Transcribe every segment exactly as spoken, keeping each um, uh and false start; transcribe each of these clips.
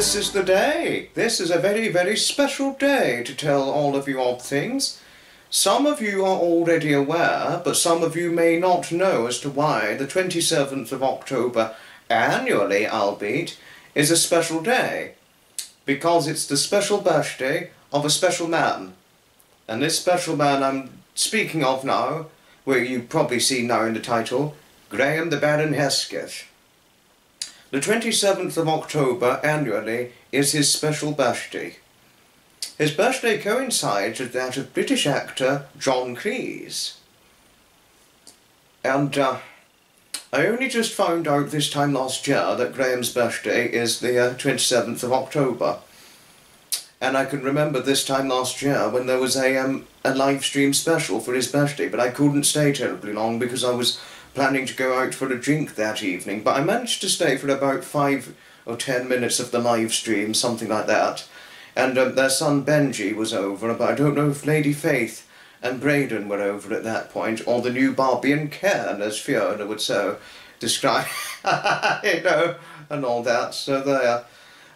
this is the day. This is a very, very special day to tell all of you odd things. Some of you are already aware, but some of you may not know as to why the twenty-seventh of October, annually albeit, is a special day. Because it's the special birthday of a special man. And this special man I'm speaking of now, where you probably see now in the title, Graham the Baron Hesketh. The twenty-seventh of October annually is his special birthday. His birthday coincides with that of British actor John Cleese. And uh, I only just found out this time last year that Graham's birthday is the uh, twenty-seventh of October. And I can remember this time last year when there was a, um, a live stream special for his birthday, but I couldn't stay terribly long because I was planning to go out for a drink that evening, but I managed to stay for about five or ten minutes of the live stream, something like that, and um, their son Benji was over, but I don't know if Lady Faith and Brayden were over at that point, or the new Barbie and Cairn, as Fiona would so describe, you know, and all that, so there.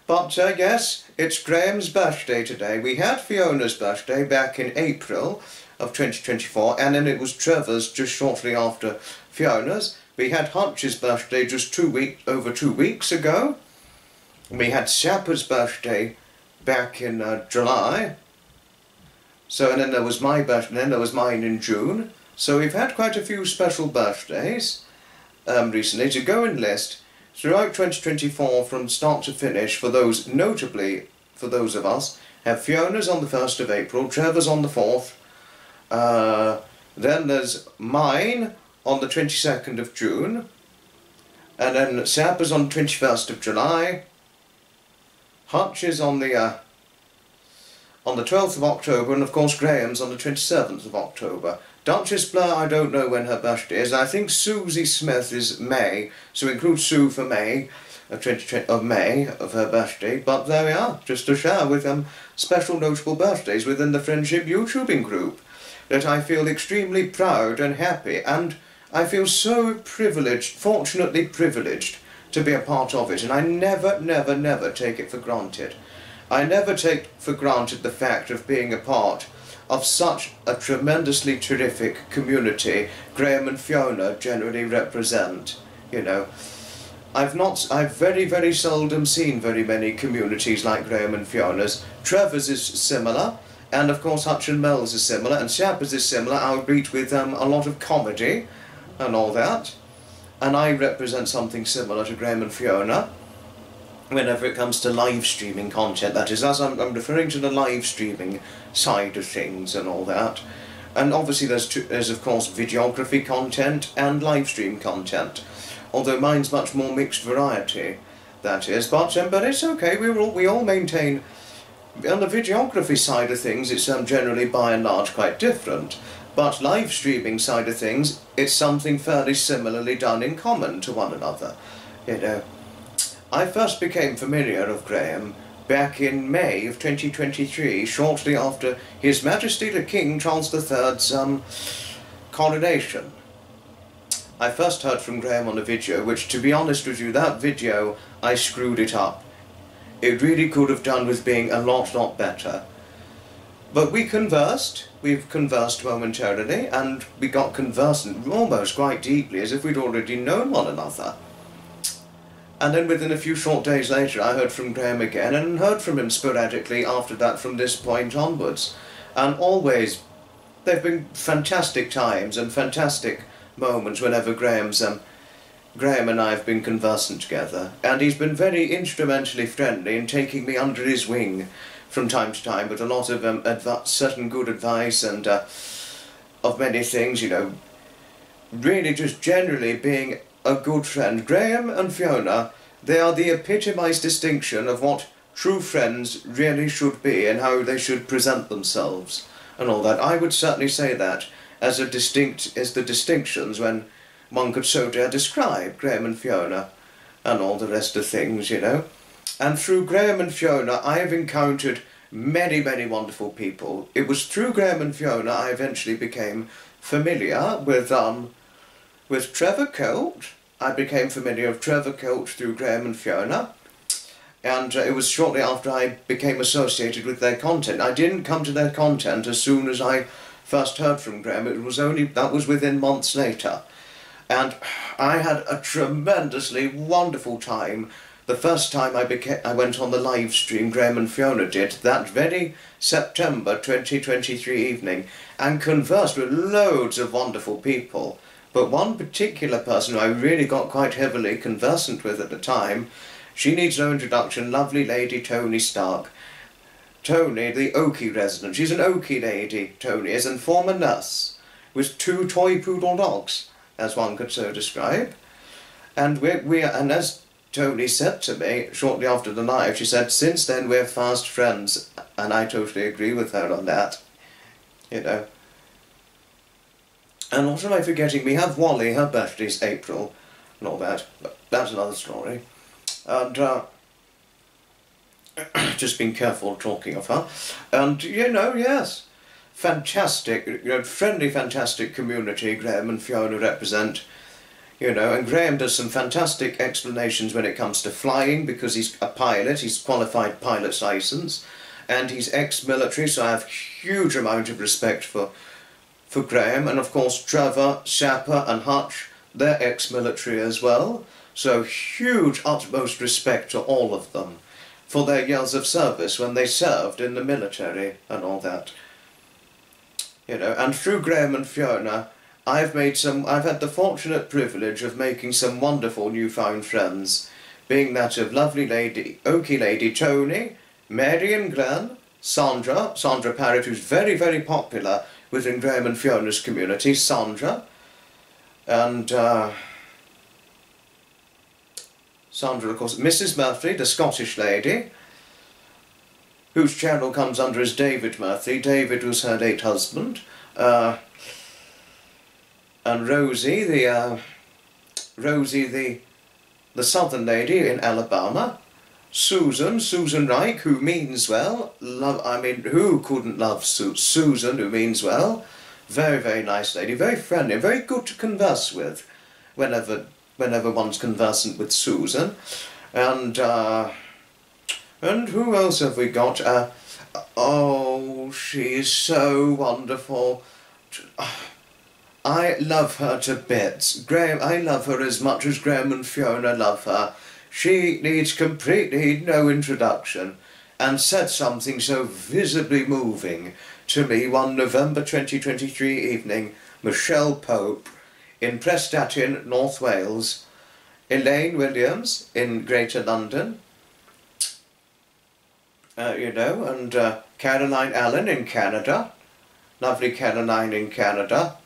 But uh, yes, it's Graham's birthday today. We had Fiona's birthday back in April of twenty twenty-four, and then it was Trevor's just shortly after Fiona's. We had Hutch's birthday just two week, over two weeks ago. We had Sapper's birthday back in uh, July. So and then there was my birthday, and then there was mine in June. So we've had quite a few special birthdays um, recently to go and list throughout twenty twenty-four from start to finish. For those, notably for those of us, have Fiona's on the first of April, Trevor's on the fourth, uh, then there's mine on the twenty-second of June, and then Sapper's on the twenty-first of July, Hutch is on the uh, on the twelfth of October, and of course Graham's on the twenty-seventh of October. Duchess Blair, I don't know when her birthday is. I think Susie Smith is May, so include Sue for May of twenty twenty of May of her birthday. But there we are, just to share with them um, special notable birthdays within the Friendship YouTubing group that I feel extremely proud and happy, and I feel so privileged, fortunately privileged, to be a part of it, and I never, never, never take it for granted. I never take for granted the fact of being a part of such a tremendously terrific community Graham and Fiona generally represent, you know. I've not, I've very, very seldom seen very many communities like Graham and Fiona's. Trevor's is similar, and of course Hutch and Mel's is similar, and Sapper's is similar, albeit with um, a lot of comedy and all that. And I represent something similar to Graham and Fiona whenever it comes to live streaming content. That is, as I'm, I'm referring to the live streaming side of things and all that. And obviously there's, two, there's of course videography content and live stream content, although mine's much more mixed variety, that is. But, um, but it's okay, we all, we all maintain. On the videography side of things, it's um, generally by and large quite different, but live streaming side of things, it's something fairly similarly done in common to one another, you know. I first became familiar of Graham back in May of twenty twenty-three, shortly after His Majesty the King Charles the third's um, coronation. I first heard from Graham on a video, which, to be honest with you, that video, I screwed it up. It really could have done with being a lot, lot better. But we conversed, we've conversed momentarily, and we got conversant almost quite deeply, as if we'd already known one another. And then within a few short days later, I heard from Graham again, and heard from him sporadically after that from this point onwards. And always, there have been fantastic times and fantastic moments whenever Graham's um, Graham and I have been conversant together, and he's been very instrumentally friendly in taking me under his wing from time to time with a lot of um, certain good advice and uh, of many things, you know, really just generally being a good friend. Graham and Fiona, they are the epitomised distinction of what true friends really should be and how they should present themselves and all that. I would certainly say that as a distinct, as the distinctions when one could so dare describe Graham and Fiona and all the rest of things, you know. And through Graham and Fiona, I have encountered many, many wonderful people. It was through Graham and Fiona I eventually became familiar with, um, with Trevor Coult. I became familiar with Trevor Coult through Graham and Fiona. and uh, it was shortly after I became associated with their content. I didn't come to their content as soon as I first heard from Graham. It was only, that was within months later. And I had a tremendously wonderful time the first time I, became, I went on the live stream Graham and Fiona did, that very September twenty twenty-three evening, and conversed with loads of wonderful people. But one particular person who I really got quite heavily conversant with at the time, she needs no introduction, lovely lady Toni Stark. Toni, the Oakie resident, she's an Oakie lady, Toni is, and former nurse, with two toy poodle dogs, as one could so describe. And we, we and as Toni said to me shortly after the live, she said, since then we're fast friends, and I totally agree with her on that, you know. And what am I forgetting? We have Wally, her birthday's April, and all that, but that's another story. And uh, just being careful talking of her, and you know, yes, fantastic, you know, friendly, fantastic community Graham and Fiona represent. You know, and Graham does some fantastic explanations when it comes to flying, because he's a pilot, he's qualified pilot's license, and he's ex-military, so I have huge amount of respect for, for Graham, and of course Trevor, Sapper and Hutch, they're ex-military as well, so huge utmost respect to all of them for their years of service when they served in the military and all that. You know, and through Graham and Fiona, I've made some, I've had the fortunate privilege of making some wonderful newfound friends, being that of lovely lady, Oakie lady Toni, Mary and Glenn, Sandra, Sandra Parrott, who's very, very popular within Graham and Fiona's community, Sandra, and uh, Sandra, of course, Mrs Murphy, the Scottish lady, whose channel comes under as David Murphy. David was her late husband. Uh, And Rosie, the uh, Rosie, the the Southern lady in Alabama, Susan, Susan Reich, who means well. Love, I mean, who couldn't love Su Susan, who means well? Very, very nice lady, very friendly, very good to converse with, whenever whenever one's conversant with Susan, and uh, and who else have we got? Uh, oh, she's so wonderful. I love her to bits. Graham, I love her as much as Graham and Fiona love her. She needs completely no introduction, and said something so visibly moving to me one November twenty twenty-three evening. Michelle Pope in Prestatyn, North Wales, Elaine Williams in Greater London, uh, you know, and uh, Caroline Allen in Canada, lovely Caroline in Canada,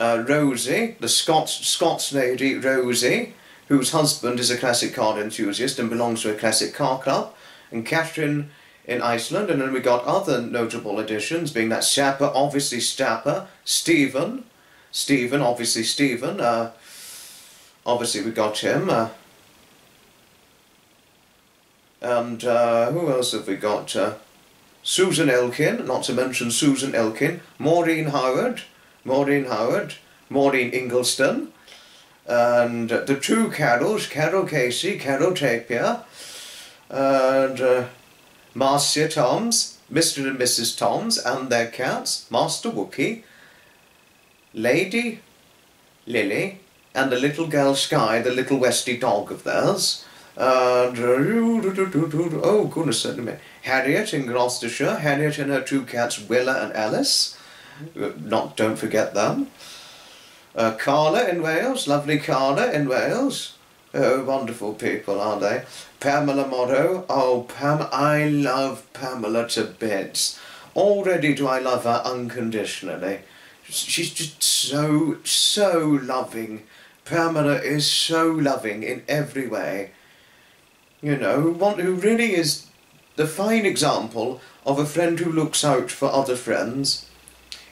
Uh, Rosie, the Scots, Scots lady Rosie, whose husband is a classic car enthusiast and belongs to a classic car club, and Catherine in Iceland, and then we got other notable additions, being that Sapper, obviously Sapper, Stephen, Stephen, obviously Stephen, uh, obviously we got him, uh, and uh, who else have we got? Uh, Susan Elkin, not to mention Susan Elkin, Maureen Howard, Maureen Howard, Maureen Ingleston, and the two Carols, Carol Casey, Carol Tapia, and uh, Marcia Toms, Mister and Missus Toms and their cats, Master Wookie, Lady Lily, and the little girl Sky, the little Westie dog of theirs, and uh, oh goodness, Harriet in Gloucestershire, Harriet and her two cats, Willa and Alice. Not, don't forget them. Uh, Carla in Wales, lovely Carla in Wales. Oh, wonderful people, aren't they? Pamela Morrow. Oh, Pam, I love Pamela to bits. Already do I love her unconditionally. She's just so, so loving. Pamela is so loving in every way. You know, one who really is the fine example of a friend who looks out for other friends,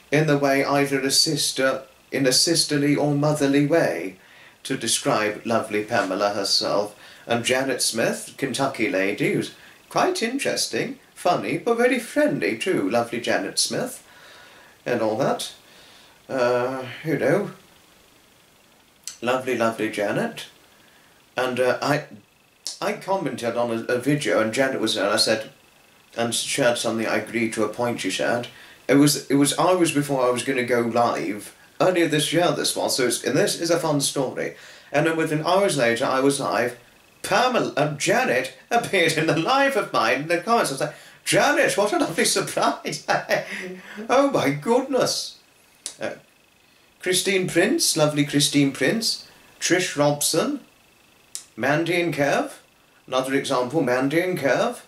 in the way either a sister, in a sisterly or motherly way, to describe lovely Pamela herself. And Janet Smith, Kentucky lady, who's quite interesting, funny, but very friendly too, lovely Janet Smith, and all that. Uh, you know, lovely, lovely Janet. and uh, I I commented on a, a video, and Janet was there, and I said, and she had something I agreed to a point she said. It was, it was hours before I was going to go live, earlier this year this was, so it's, and this is a fun story. And then within hours later I was live, Pamela and Janet appeared in the live of mine in the comments. I was like, Janet, what a lovely surprise! Oh my goodness! Uh, Christine Prince, lovely Christine Prince, Trish Robson, Mandy and Kev, another example, Mandy and Kev.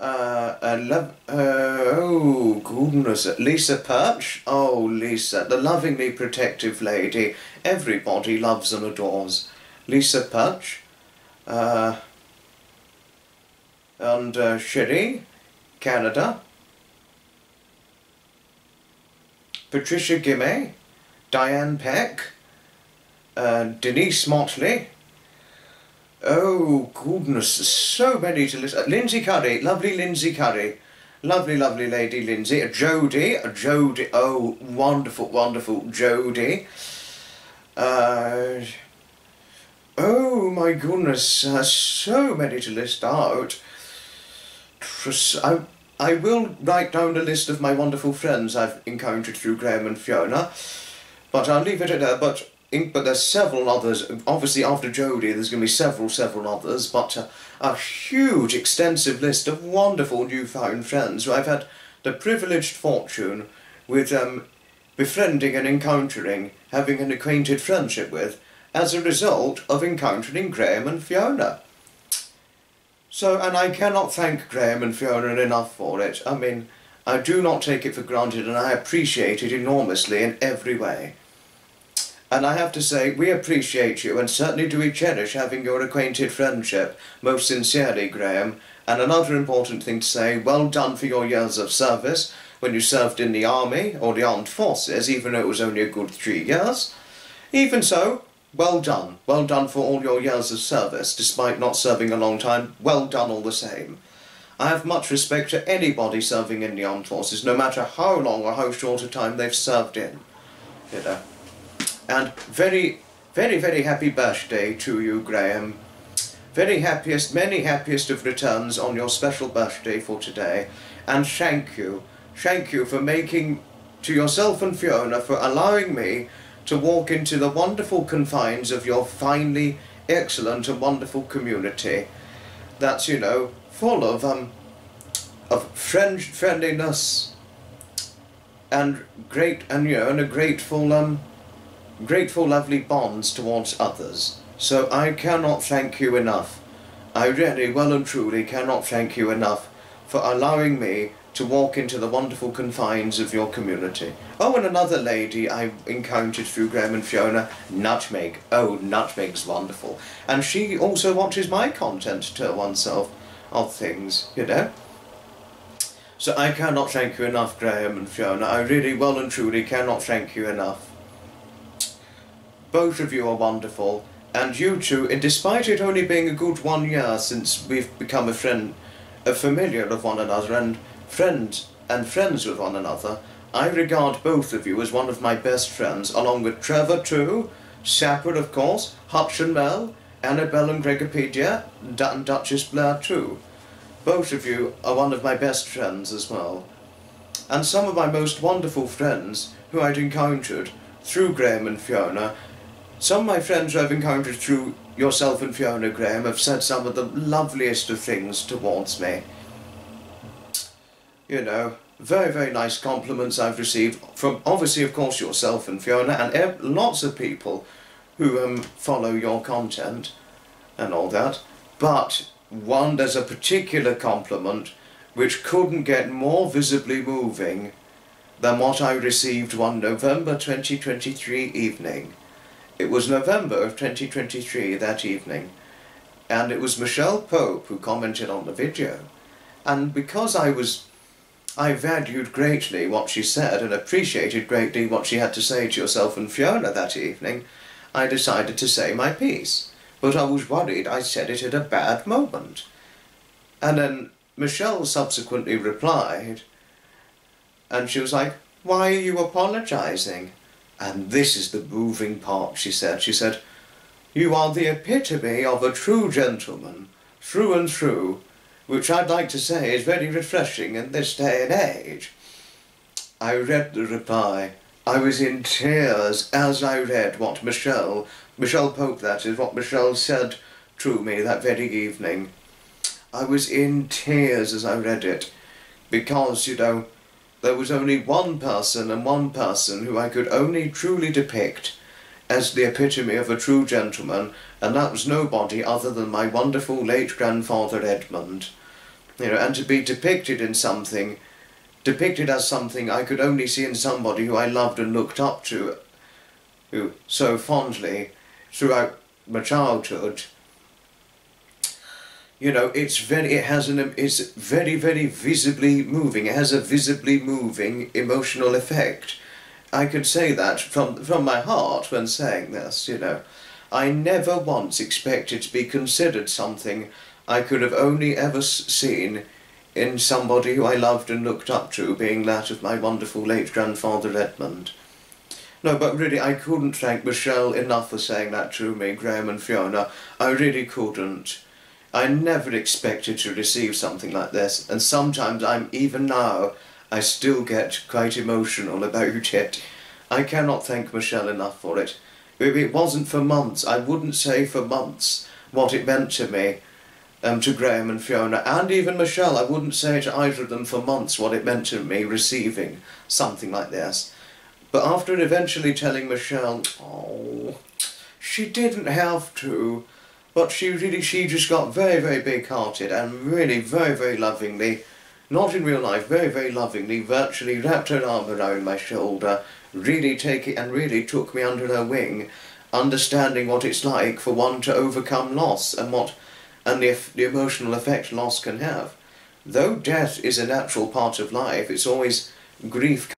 Uh, I love, uh, oh goodness, Lisa Perch, oh Lisa, the lovingly protective lady everybody loves and adores, Lisa Perch, uh, and uh, Sherry, Canada, Patricia Gimme, Diane Peck, uh, Denise Motley. Oh goodness, there's so many to listen. Lindsay Curry, lovely Lindsay Curry, lovely lovely lady Lindsay. Jodie, Jodie, oh wonderful wonderful Jodie. Uh, oh my goodness, uh, so many to list out. I I will write down a list of my wonderful friends I've encountered through Graham and Fiona, but I'll leave it at that. But. But there's several others. Obviously after Jodie there's going to be several, several others, but a, a huge, extensive list of wonderful newfound friends who I've had the privileged fortune with um, befriending and encountering, having an acquainted friendship with, as a result of encountering Graham and Fiona. So, and I cannot thank Graham and Fiona enough for it. I mean, I do not take it for granted, and I appreciate it enormously in every way. And I have to say, we appreciate you, and certainly do we cherish having your acquainted friendship, most sincerely, Graham. And another important thing to say, well done for your years of service, when you served in the army, or the armed forces, even though it was only a good three years. Even so, well done. Well done for all your years of service, despite not serving a long time, well done all the same. I have much respect to anybody serving in the armed forces, no matter how long or how short a time they've served in, you know. And very, very, very happy birthday to you, Graham. Very happiest, many happiest of returns on your special birthday for today. And thank you, thank you for making, to yourself and Fiona, for allowing me to walk into the wonderful confines of your finely excellent and wonderful community. That's, you know, full of, um, of friend, friendliness and great, and, you know, and a grateful, um, grateful lovely bonds towards others. So I cannot thank you enough. I really, well and truly cannot thank you enough for allowing me to walk into the wonderful confines of your community. Oh, and another lady I encountered through Graham and Fiona, Nutmeg. Oh, Nutmeg's wonderful. And she also watches my content to oneself of things, you know. So I cannot thank you enough, Graham and Fiona. I really, well and truly cannot thank you enough. Both of you are wonderful, and you two, and despite it only being a good one year since we've become a friend, a familiar of one another, and friends and friends with one another, I regard both of you as one of my best friends, along with Trevor too, Sapper of course, Hutch and Mel, Annabelle and Gregopedia, and Duchess Blair too. Both of you are one of my best friends as well, and some of my most wonderful friends who I'd encountered through Graham and Fiona. Some of my friends who I've encountered through yourself and Fiona, Graham, have said some of the loveliest of things towards me. You know, very, very nice compliments I've received from, obviously, of course, yourself and Fiona, and lots of people who um, follow your content and all that. But one, there's a particular compliment which couldn't get more visibly moving than what I received one November twenty twenty-three evening. It was November of twenty twenty-three that evening, and it was Michelle Pope who commented on the video, and because I was, I valued greatly what she said and appreciated greatly what she had to say to yourself and Fiona that evening, I decided to say my piece, but I was worried I said it at a bad moment. And then Michelle subsequently replied, and she was like, why are you apologising? And this is the moving part, she said. She said, You are the epitome of a true gentleman, through and through, which I'd like to say is very refreshing in this day and age. I read the reply. I was in tears as I read what Michelle, Michelle Pope that is, what Michelle said to me that very evening. I was in tears as I read it, because, you know, there was only one person and one person who I could only truly depict as the epitome of a true gentleman, and that was nobody other than my wonderful late grandfather Edmund. You know, and to be depicted in something, depicted as something I could only see in somebody who I loved and looked up to, who so fondly throughout my childhood. You know, it's very, it has an, it's very, very visibly moving. It has a visibly moving emotional effect. I could say that from, from my heart when saying this, you know. I never once expected to be considered something I could have only ever seen in somebody who I loved and looked up to, being that of my wonderful late grandfather Edmund. No, but really, I couldn't thank Michelle enough for saying that to me, Graham and Fiona. I really couldn't. I never expected to receive something like this, and sometimes I'm, even now, I still get quite emotional about it. I cannot thank Michelle enough for it. If it wasn't for months, I wouldn't say for months what it meant to me, um, to Graham and Fiona, and even Michelle, I wouldn't say to either of them for months what it meant to me receiving something like this. But after eventually telling Michelle, oh, she didn't have to, but she really, she just got very, very big-hearted and really very, very lovingly, not in real life, very, very lovingly, virtually wrapped her arm around my shoulder, really take it and really took me under her wing, understanding what it's like for one to overcome loss and what, and the, the emotional effect loss can have. Though death is a natural part of life, it's always grief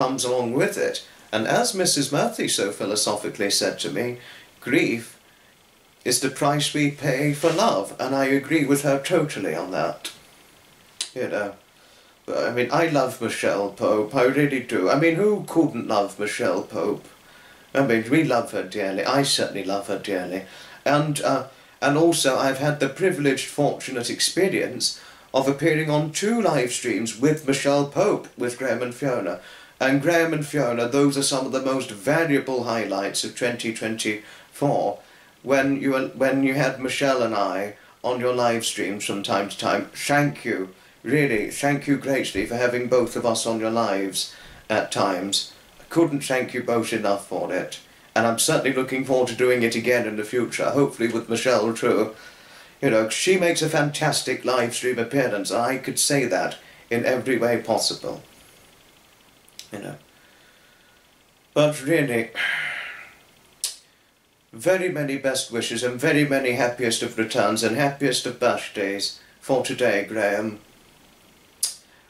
comes along with it. And as Mrs Murphy so philosophically said to me, grief is the price we pay for love, and I agree with her totally on that. You know, I mean, I love Michelle Pope, I really do. I mean, who couldn't love Michelle Pope? I mean, we love her dearly, I certainly love her dearly. And, uh, and also, I've had the privileged, fortunate experience of appearing on two live streams with Michelle Pope, with Graham and Fiona. And Graham and Fiona, those are some of the most valuable highlights of twenty twenty-four. When you, when you had Michelle and I on your live streams from time to time. Thank you, really, thank you greatly for having both of us on your lives at times. I couldn't thank you both enough for it. And I'm certainly looking forward to doing it again in the future, hopefully with Michelle too. You know, she makes a fantastic live stream appearance, and I could say that in every way possible. You know. But really, very many best wishes and very many happiest of returns and happiest of birthdays for today, Graham.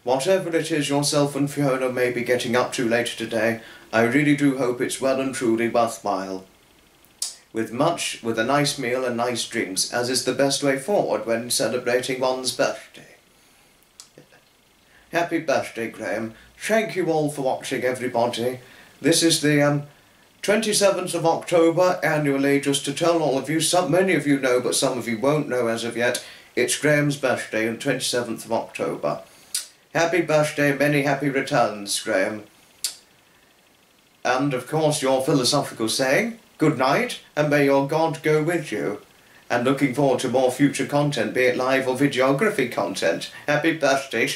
Whatever it is yourself and Fiona may be getting up to later today, I really do hope it's well and truly worthwhile. With much, with a nice meal and nice drinks, as is the best way forward when celebrating one's birthday. Happy birthday, Graham. Thank you all for watching, everybody. This is the, um... twenty-seventh of October annually, just to tell all of you, some, many of you know but some of you won't know as of yet, it's Graham's birthday on twenty-seventh of October. Happy birthday, many happy returns, Graham. And of course your philosophical saying, good night and may your God go with you. And looking forward to more future content, be it live or videography content. Happy birthday.